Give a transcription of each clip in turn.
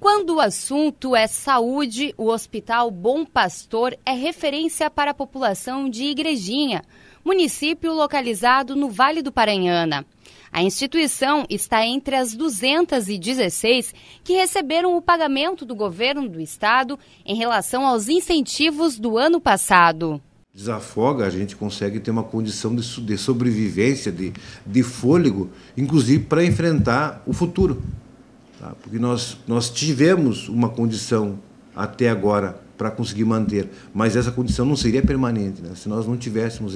Quando o assunto é saúde, o Hospital Bom Pastor é referência para a população de Igrejinha, município localizado no Vale do Paranhana. A instituição está entre as 216 que receberam o pagamento do governo do estado em relação aos incentivos do ano passado. Desafoga, a gente consegue ter uma condição de sobrevivência, de fôlego, inclusive para enfrentar o futuro. Tá? Porque nós tivemos uma condição até agora para conseguir manter, mas essa condição não seria permanente, né? Se nós não tivéssemos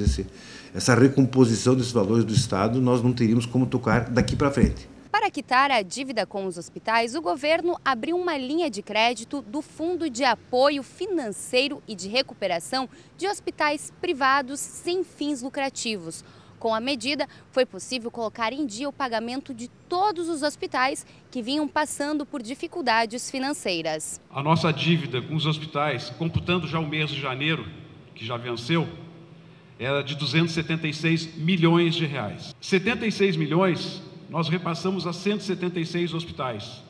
essa recomposição desses valores do Estado, nós não teríamos como tocar daqui para frente. Para quitar a dívida com os hospitais, o governo abriu uma linha de crédito do Fundo de Apoio Financeiro e de Recuperação de Hospitais Privados Sem Fins Lucrativos. Com a medida, foi possível colocar em dia o pagamento de todos os hospitais que vinham passando por dificuldades financeiras. A nossa dívida com os hospitais, computando já o mês de janeiro, que já venceu, era de 276 milhões de reais. 76 milhões nós repassamos a 176 hospitais.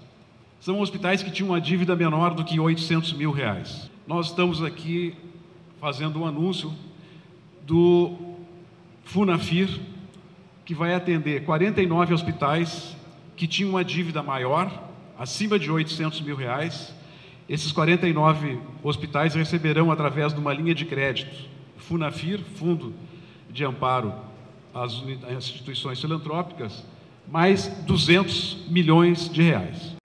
São hospitais que tinham uma dívida menor do que 800 mil reais. Nós estamos aqui fazendo um anúncio do Funafir, que vai atender 49 hospitais que tinham uma dívida maior, acima de 800 mil reais. Esses 49 hospitais receberão, através de uma linha de crédito, Funafir, Fundo de Amparo às Instituições Filantrópicas, mais 200 milhões de reais.